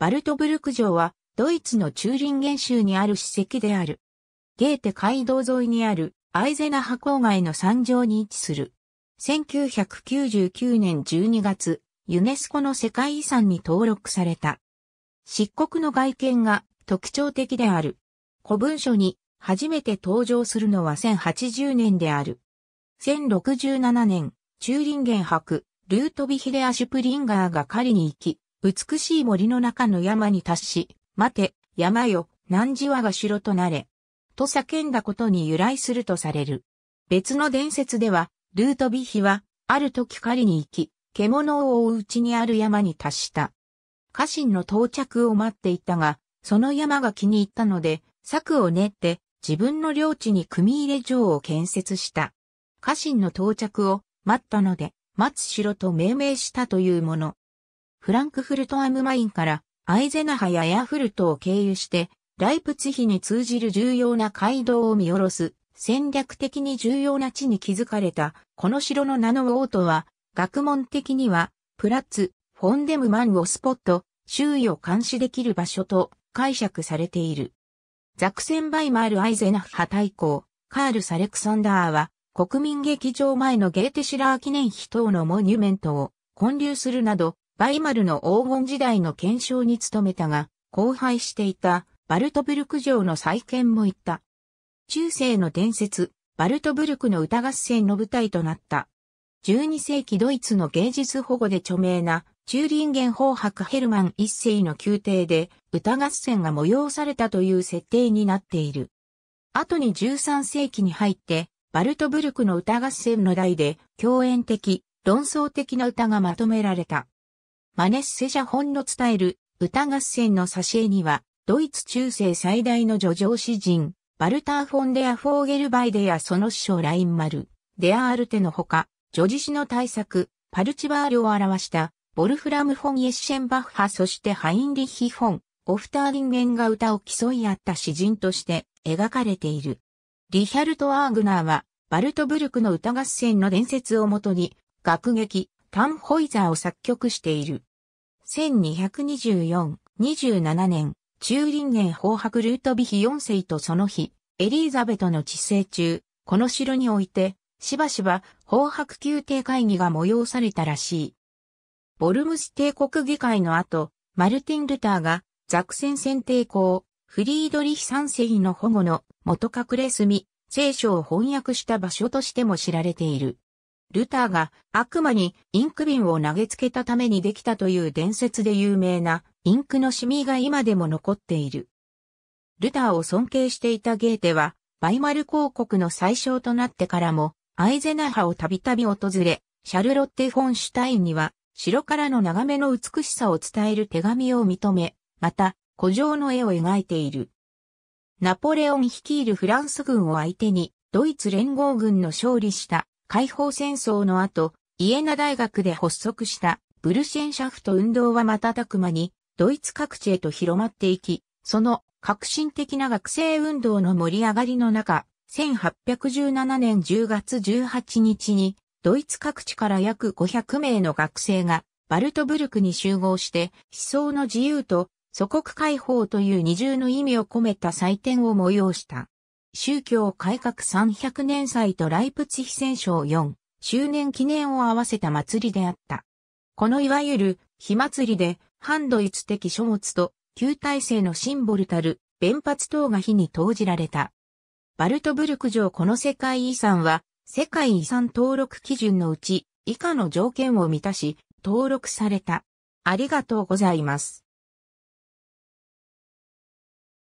バルトブルク城はドイツのチューリンゲン州にある史跡である。ゲーテ街道沿いにあるアイゼナハ郊外の山上に位置する。1999年12月、ユネスコの世界遺産に登録された。漆黒の外見が特徴的である。古文書に初めて登場するのは1080年である。1067年、チューリンゲン伯、ルートヴィヒ・レア・シュプリンガーが狩りに行き、美しい森の中の山に達し、待て、山よ、汝我が城となれ。と叫んだことに由来するとされる。別の伝説では、ルートヴィヒは、ある時狩りに行き、獣を追ううちにある山に達した。家臣の到着を待っていたが、その山が気に入ったので、策を練って、自分の領地に組入れ城を建設した。家臣の到着を待ったので、待つ城と命名したというもの。フランクフルトアムマインからアイゼナハやエアフルトを経由して、ライプツィヒに通じる重要な街道を見下ろす、戦略的に重要な地に築かれた、この城の名のオートは、学問的には、プラッツ・フォンデムマンをスポット、周囲を監視できる場所と解釈されている。ザクセン・バイマール・アイゼナハ大公、カールス・アレクサンダーは、国民劇場前のゲーテシュラー記念碑等のモニュメントを建立するなど、バイマルの黄金時代の検証に努めたが、荒廃していたバルトブルク城の再建も行った。中世の伝説、バルトブルクの歌合戦の舞台となった。12世紀ドイツの芸術保護で著名なチューリンゲン伯伯ヘルマン一世の宮廷で歌合戦が催されたという設定になっている。後に13世紀に入って、バルトブルクの歌合戦の題で、強演的、論争的な歌がまとめられた。マネッセ写本の伝える歌合戦の挿絵には、ドイツ中世最大の叙情詩人、バルター・フォン・デア・フォーゲルバイデやその師匠ラインマル、デア・アルテのほか、叙事詩の大作、パルチバールを表した、ボルフラム・フォン・イェッシェンバッハそしてハインリッヒ・フォン、オフターリンゲンが歌を競い合った詩人として描かれている。リヒャルト・アーグナーは、バルトブルクの歌合戦の伝説をもとに、楽劇、タンホイザーを作曲している。1224、27年、チューリンゲン伯伯ルートヴィヒ4世とその妃、エリーザベトの治世中、この城において、しばしば、伯伯宮廷会議が催されたらしい。ボルムス帝国議会の後、マルティン・ルターが、ザクセン宣帝公、フリードリヒ3世の保護の元隠れ住み、聖書を翻訳した場所としても知られている。ルターが悪魔にインク瓶を投げつけたためにできたという伝説で有名なインクのシミが今でも残っている。ルターを尊敬していたゲーテは、バイマル公国の宰相となってからも、アイゼナハをたびたび訪れ、シャルロッテ・フォンシュタインには、城からの眺めの美しさを伝える手紙を認め、また、古城の絵を描いている。ナポレオン率いるフランス軍を相手にドイツ連合軍の勝利した解放戦争の後、イエナ大学で発足したブルシェンシャフト運動は瞬く間にドイツ各地へと広まっていき、その革新的な学生運動の盛り上がりの中、1817年10月18日にドイツ各地から約500名の学生がバルトブルクに集合して思想の自由と祖国解放という二重の意味を込めた祭典を催した。宗教改革300年祭とライプツィヒ戦勝4周年記念を合わせた祭りであった。このいわゆる火祭りで反ドイツ的書物と旧体制のシンボルたる弁髪灯が火に投じられた。バルトブルク城この世界遺産は世界遺産登録基準のうち以下の条件を満たし登録された。ありがとうございます。